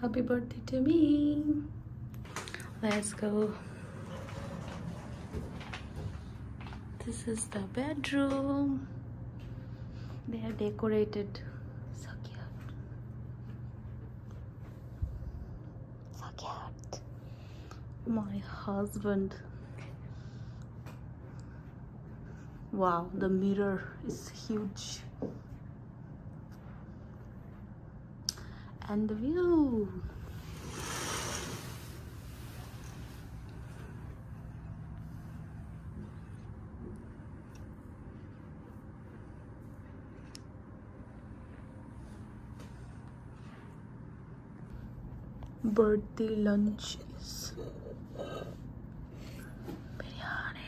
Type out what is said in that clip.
Happy birthday to me. Let's go. This is the bedroom. They are decorated. So cute. So cute. My husband. Wow, the mirror is huge. And the view. Birthday lunches. Biryani.